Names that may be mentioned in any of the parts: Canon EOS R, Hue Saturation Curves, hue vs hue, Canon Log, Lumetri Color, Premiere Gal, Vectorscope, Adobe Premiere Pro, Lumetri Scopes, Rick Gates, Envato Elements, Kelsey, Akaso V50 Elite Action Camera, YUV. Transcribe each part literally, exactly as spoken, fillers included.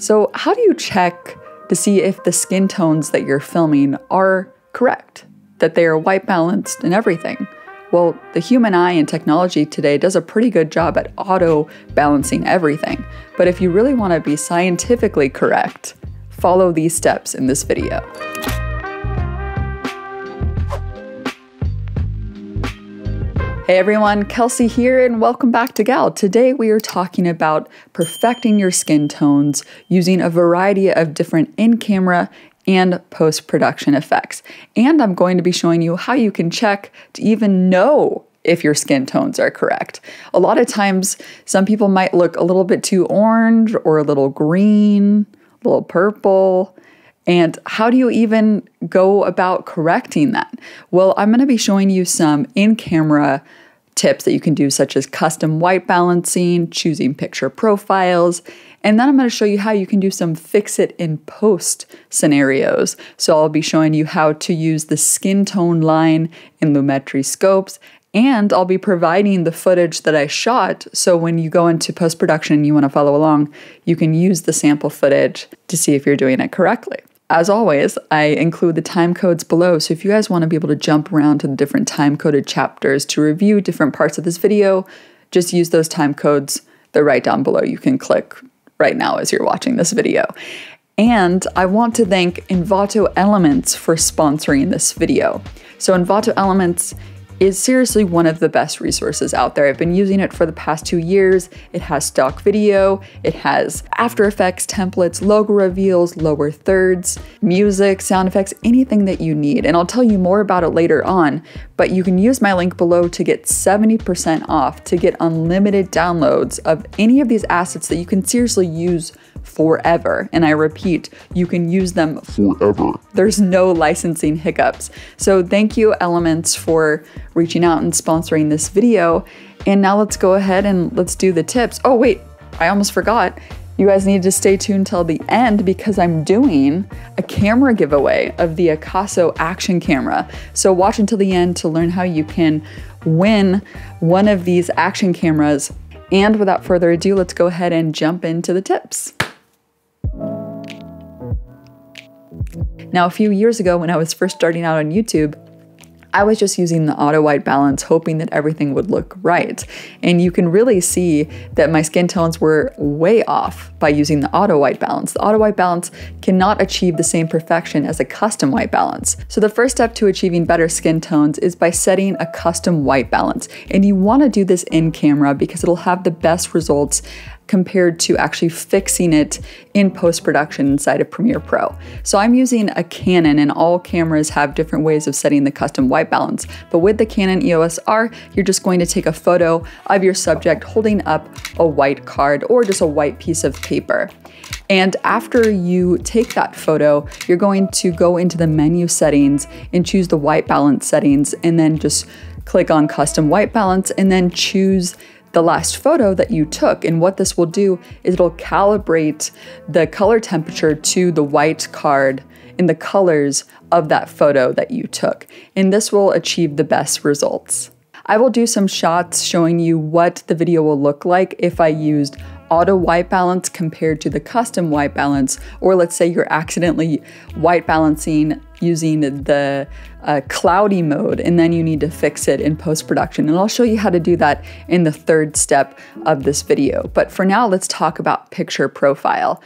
So how do you check to see if the skin tones that you're filming are correct, that they are white balanced and everything? Well, the human eye and technology today does a pretty good job at auto balancing everything. But if you really want to be scientifically correct, follow these steps in this video. Hey everyone, Kelsey here and welcome back to Gal. Today we are talking about perfecting your skin tones using a variety of different in-camera and post-production effects. And I'm going to be showing you how you can check to even know if your skin tones are correct. A lot of times, some people might look a little bit too orange or a little green, a little purple. And how do you even go about correcting that? Well, I'm gonna be showing you some in-camera tips that you can do, such as custom white balancing, choosing picture profiles, and then I'm gonna show you how you can do some fix it in post scenarios. So I'll be showing you how to use the skin tone line in Lumetri Scopes, and I'll be providing the footage that I shot, so when you go into post-production and you wanna follow along, you can use the sample footage to see if you're doing it correctly. As always, I include the time codes below, so if you guys wanna be able to jump around to the different time-coded chapters to review different parts of this video, just use those time codes. They're right down below. You can click right now as you're watching this video. And I want to thank Envato Elements for sponsoring this video. So Envato Elements is seriously one of the best resources out there. I've been using it for the past two years. It has stock video, it has After Effects templates, logo reveals, lower thirds, music, sound effects, anything that you need. And I'll tell you more about it later on, but you can use my link below to get seventy percent off to get unlimited downloads of any of these assets that you can seriously use forever. And I repeat, you can use them forever. There's no licensing hiccups. So thank you, Elements, for reaching out and sponsoring this video. And now let's go ahead and let's do the tips. Oh wait, I almost forgot. You guys need to stay tuned till the end because I'm doing a camera giveaway of the Akaso Action Camera. So watch until the end to learn how you can win one of these action cameras. And without further ado, let's go ahead and jump into the tips. Now, a few years ago when I was first starting out on YouTube, I was just using the auto white balance, hoping that everything would look right. And you can really see that my skin tones were way off by using the auto white balance. The auto white balance cannot achieve the same perfection as a custom white balance. So the first step to achieving better skin tones is by setting a custom white balance. And you wanna do this in camera because it'll have the best results compared to actually fixing it in post-production inside of Premiere Pro. So I'm using a Canon, and all cameras have different ways of setting the custom white balance. But with the Canon E O S R, you're just going to take a photo of your subject holding up a white card or just a white piece of paper. And after you take that photo, you're going to go into the menu settings and choose the white balance settings, and then just click on custom white balance and then choose the last photo that you took. And what this will do is it'll calibrate the color temperature to the white card and the colors of that photo that you took. And this will achieve the best results. I will do some shots showing you what the video will look like if I used auto white balance compared to the custom white balance, or let's say you're accidentally white balancing using the uh, cloudy mode and then you need to fix it in post-production. And I'll show you how to do that in the third step of this video. But for now, let's talk about picture profile.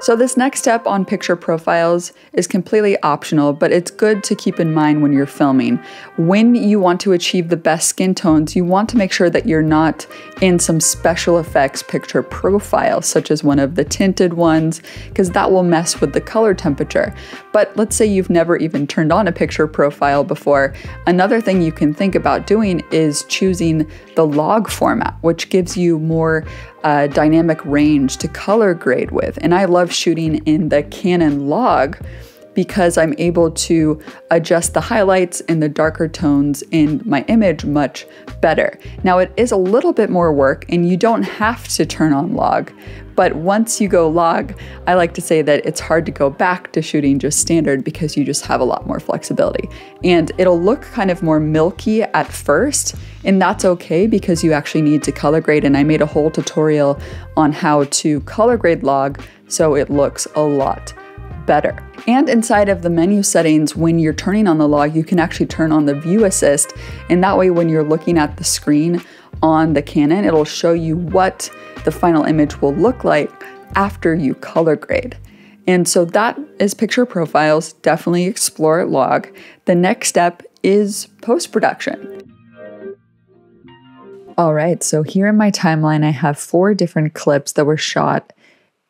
So this next step on picture profiles is completely optional, but it's good to keep in mind when you're filming. When you want to achieve the best skin tones, you want to make sure that you're not in some special effects picture profile, such as one of the tinted ones, because that will mess with the color temperature. But let's say you've never even turned on a picture profile before. Another thing you can think about doing is choosing the log format, which gives you more uh, dynamic range to color grade with. And I love shooting in the Canon Log because I'm able to adjust the highlights and the darker tones in my image much better. Now it is a little bit more work and you don't have to turn on log, but once you go log, I like to say that it's hard to go back to shooting just standard because you just have a lot more flexibility. And it'll look kind of more milky at first, and that's okay because you actually need to color grade, and I made a whole tutorial on how to color grade log so it looks a lot better. And inside of the menu settings, when you're turning on the log, you can actually turn on the view assist, and that way when you're looking at the screen on the Canon, it'll show you what the final image will look like after you color grade. And so that is picture profiles. Definitely explore log. The next step is post-production. All right, so here in my timeline, I have four different clips that were shot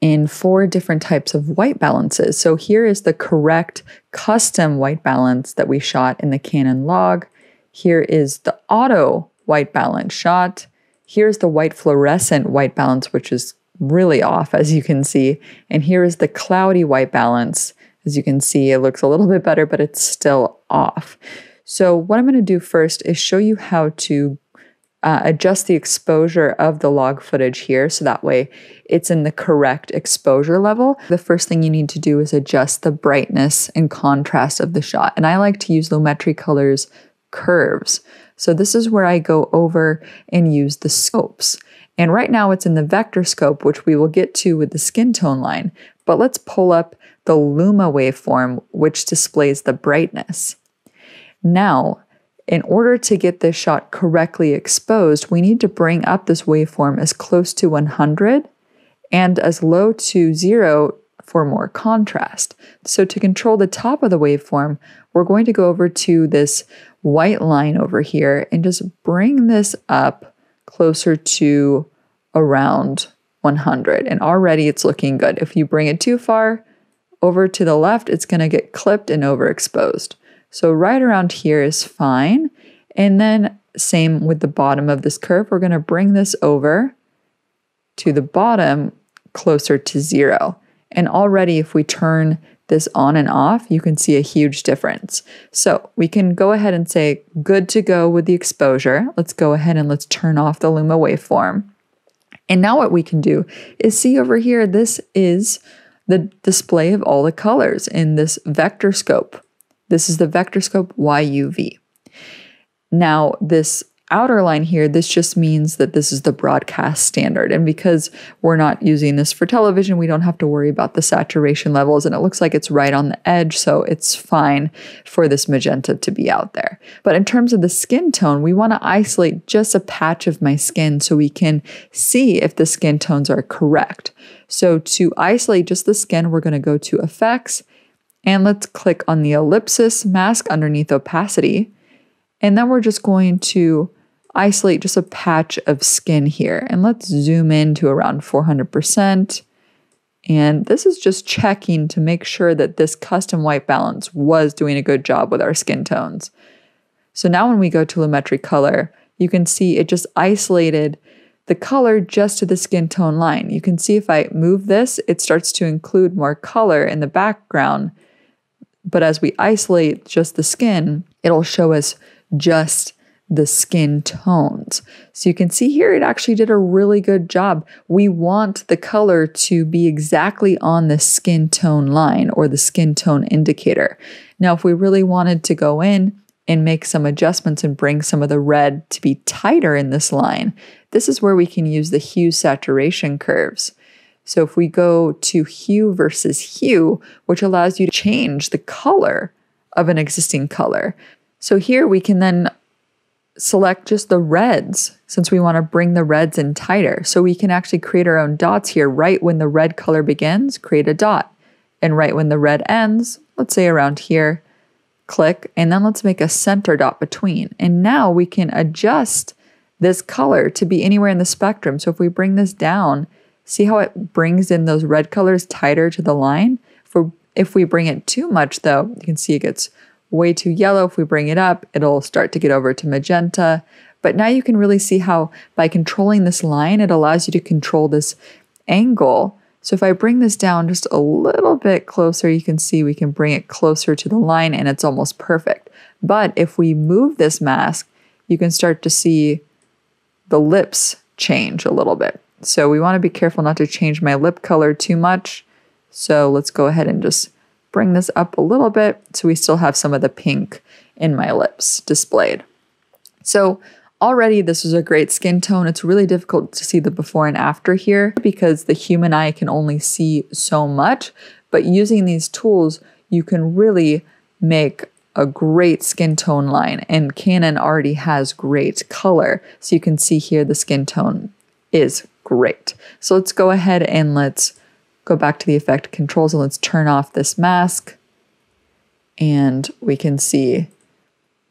in four different types of white balances. So here is the correct custom white balance that we shot in the Canon log. Here is the auto white balance shot. Here's the white fluorescent white balance, which is really off, as you can see. And here is the cloudy white balance. As you can see, it looks a little bit better, but it's still off. So what I'm gonna do first is show you how to Uh, adjust the exposure of the log footage here, so that way it's in the correct exposure level. The first thing you need to do is adjust the brightness and contrast of the shot. And I like to use Lumetri Colors curves. So this is where I go over and use the scopes. And right now it's in the vector scope, which we will get to with the skin tone line. But let's pull up the Luma waveform, which displays the brightness. Now, in order to get this shot correctly exposed, we need to bring up this waveform as close to one hundred and as low to zero for more contrast. So to control the top of the waveform, we're going to go over to this white line over here and just bring this up closer to around one hundred. And already it's looking good. If you bring it too far over to the left, it's going to get clipped and overexposed. So right around here is fine. And then same with the bottom of this curve, we're gonna bring this over to the bottom closer to zero. And already if we turn this on and off, you can see a huge difference. So we can go ahead and say, good to go with the exposure. Let's go ahead and let's turn off the Luma waveform. And now what we can do is see over here, this is the display of all the colors in this vector scope. This is the vector scope Y U V. Now this outer line here, this just means that this is the broadcast standard. And because we're not using this for television, we don't have to worry about the saturation levels, and it looks like it's right on the edge, so it's fine for this magenta to be out there. But in terms of the skin tone, we want to isolate just a patch of my skin so we can see if the skin tones are correct. So to isolate just the skin, we're going to go to Effects, and let's click on the ellipsis mask underneath opacity. And then we're just going to isolate just a patch of skin here. And let's zoom in to around four hundred percent. And this is just checking to make sure that this custom white balance was doing a good job with our skin tones. So now when we go to Lumetri Color, you can see it just isolated the color just to the skin tone line. You can see if I move this, it starts to include more color in the background. But as we isolate just the skin, it'll show us just the skin tones. So you can see here, it actually did a really good job. We want the color to be exactly on the skin tone line or the skin tone indicator. Now, if we really wanted to go in and make some adjustments and bring some of the red to be tighter in this line, this is where we can use the hue saturation curves. So if we go to hue versus hue, which allows you to change the color of an existing color. So here we can then select just the reds, since we want to bring the reds in tighter. So we can actually create our own dots here. Right when the red color begins, create a dot. And right when the red ends, let's say around here, click, and then let's make a center dot between. And now we can adjust this color to be anywhere in the spectrum. So if we bring this down, see how it brings in those red colors tighter to the line? For if we bring it too much though, you can see it gets way too yellow. If we bring it up, it'll start to get over to magenta. But now you can really see how by controlling this line, it allows you to control this angle So if I bring this down just a little bit closer, you can see we can bring it closer to the line and it's almost perfect. But if we move this mask, you can start to see the lips change a little bit. So we want to be careful not to change my lip color too much. So let's go ahead and just bring this up a little bit so we still have some of the pink in my lips displayed. So already this is a great skin tone. It's really difficult to see the before and after here because the human eye can only see so much, but using these tools, you can really make a great skin tone line, and Canon already has great color. So you can see here the skin tone is great. So let's go ahead and let's go back to the effect controls and let's turn off this mask. And we can see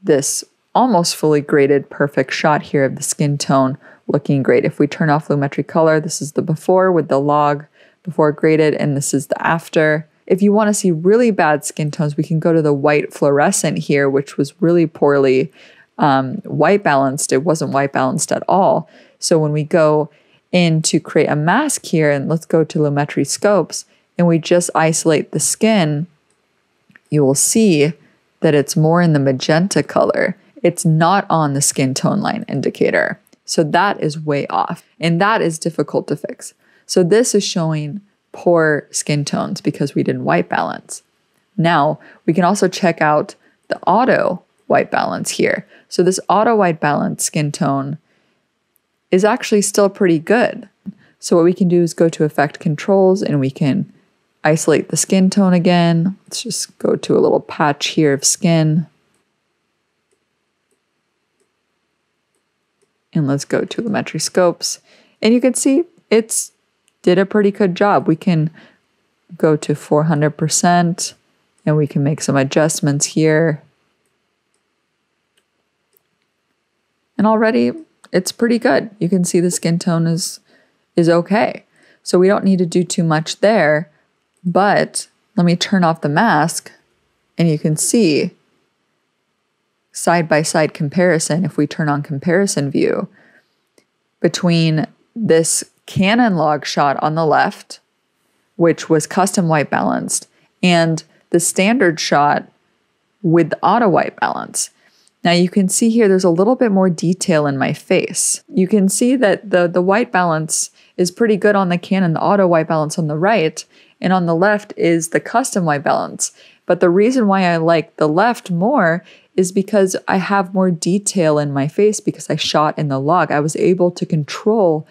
this almost fully graded perfect shot here of the skin tone looking great. If we turn off Lumetri color, this is the before with the log before graded, and this is the after. If you want to see really bad skin tones, we can go to the white fluorescent here, which was really poorly um, white balanced. It wasn't white balanced at all. So when we go in to create a mask here, and let's go to Lumetri Scopes, and we just isolate the skin, you will see that it's more in the magenta color. It's not on the skin tone line indicator. So that is way off, and that is difficult to fix. So this is showing poor skin tones because we didn't white balance. Now we can also check out the auto white balance here. So this auto white balance skin tone is actually still pretty good. So what we can do is go to effect controls and we can isolate the skin tone again. Let's just go to a little patch here of skin. And let's go to Lumetri Scopes. And you can see it's did a pretty good job. We can go to four hundred percent and we can make some adjustments here. And already it's pretty good. You can see the skin tone is, is okay. So we don't need to do too much there, but let me turn off the mask and you can see side-by-side comparison. If we turn on comparison view between this Canon log shot on the left, which was custom white balanced, and the standard shot with the auto white balance. Now you can see here, there's a little bit more detail in my face. You can see that the, the white balance is pretty good on the Canon, the auto white balance on the right, and on the left is the custom white balance. But the reason why I like the left more is because I have more detail in my face because I shot in the log. I was able to control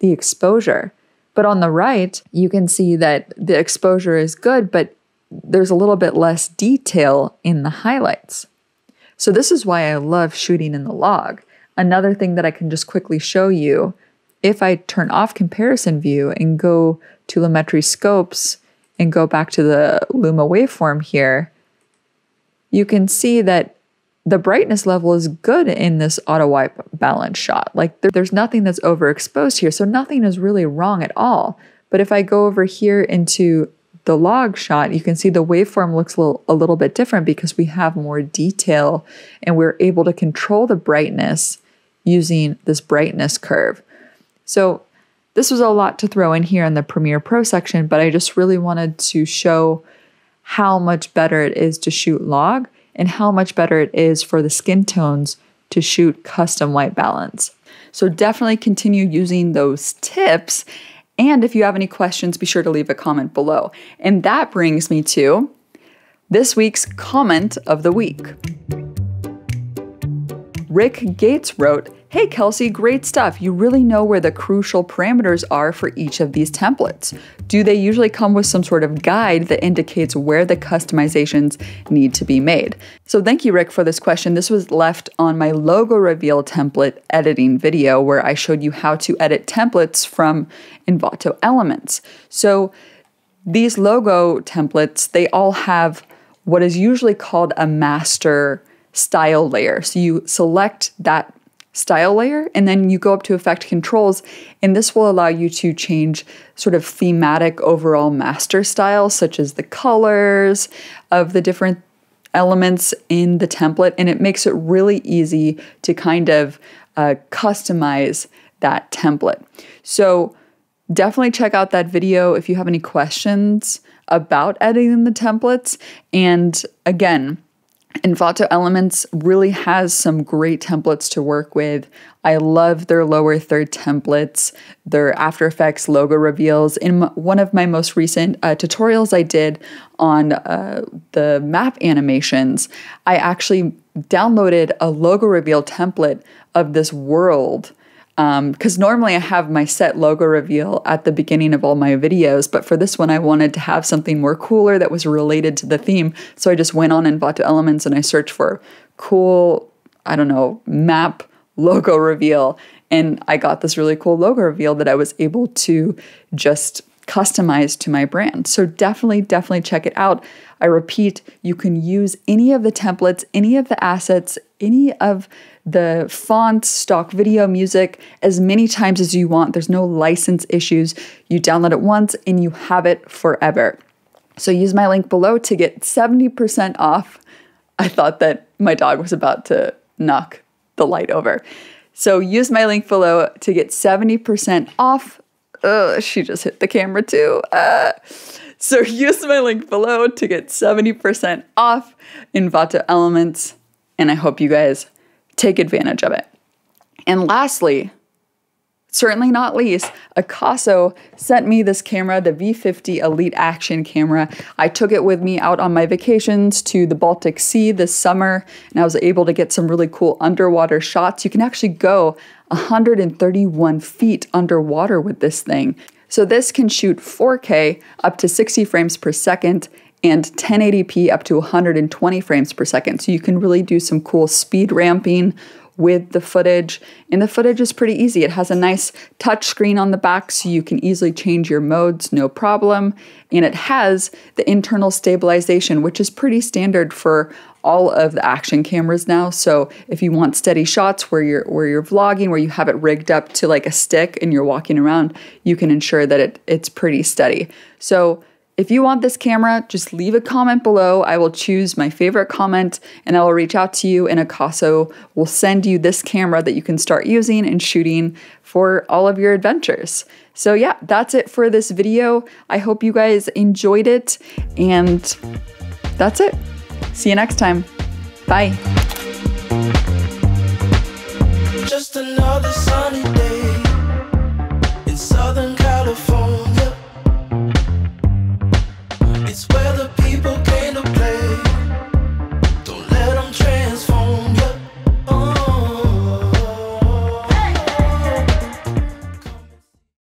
the exposure. But on the right, you can see that the exposure is good, but there's a little bit less detail in the highlights. So this is why I love shooting in the log. Another thing that I can just quickly show you, if I turn off comparison view and go to Lumetri Scopes and go back to the Luma waveform here, you can see that the brightness level is good in this auto white balance shot. Like there, there's nothing that's overexposed here. So nothing is really wrong at all. But if I go over here into the log shot, you can see the waveform looks a little, a little bit different because we have more detail and we're able to control the brightness using this brightness curve. So this was a lot to throw in here in the Premiere Pro section, but I just really wanted to show how much better it is to shoot log and how much better it is for the skin tones to shoot custom white balance. So definitely continue using those tips. And if you have any questions, be sure to leave a comment below. And that brings me to this week's comment of the week. Rick Gates wrote, "Hey Kelsey, great stuff. You really know where the crucial parameters are for each of these templates. Do they usually come with some sort of guide that indicates where the customizations need to be made?" So thank you, Rick, for this question. This was left on my logo reveal template editing video where I showed you how to edit templates from Envato Elements. So these logo templates, they all have what is usually called a master style layer. So you select that style layer, and then you go up to effect controls, and this will allow you to change sort of thematic overall master styles, such as the colors of the different elements in the template. And it makes it really easy to kind of uh, customize that template. So Definitely check out that video if you have any questions about editing the templates. And again, Envato Elements really has some great templates to work with. I love their lower third templates, their After Effects logo reveals. In one of my most recent uh, tutorials I did on uh, the map animations, I actually downloaded a logo reveal template of this world. Because um, normally I have my set logo reveal at the beginning of all my videos, but for this one I wanted to have something more cooler that was related to the theme, so I just went on Envato Elements and I searched for cool, I don't know, map logo reveal, and I got this really cool logo reveal that I was able to just customized to my brand. So definitely, definitely check it out. I repeat, you can use any of the templates, any of the assets, any of the fonts, stock video, music, as many times as you want. There's no license issues. You download it once and you have it forever. So use my link below to get seventy percent off. I thought that my dog was about to knock the light over. So use my link below to get seventy percent off. Oh, she just hit the camera too. Uh, so use my link below to get seventy percent off Envato Elements, and I hope you guys take advantage of it. And lastly, certainly not least, Akaso sent me this camera, the V fifty Elite Action Camera. I took it with me out on my vacations to the Baltic Sea this summer, and I was able to get some really cool underwater shots. You can actually go one hundred thirty-one feet underwater with this thing. So this can shoot four K up to sixty frames per second and ten eighty p up to one hundred twenty frames per second. So you can really do some cool speed ramping with the footage, and the footage is pretty easy. It has a nice touch screen on the back so you can easily change your modes, no problem, and it has the internal stabilization, which is pretty standard for all of the action cameras now. So if you want steady shots where you're where you're vlogging, where you have it rigged up to like a stick and you're walking around, you can ensure that it it's pretty steady. So if you want this camera, just leave a comment below. I will choose my favorite comment and I will reach out to you, and Akaso will send you this camera that you can start using and shooting for all of your adventures. So yeah, that's it for this video. I hope you guys enjoyed it, and that's it. See you next time. Bye. Just another sunny day in Southern California.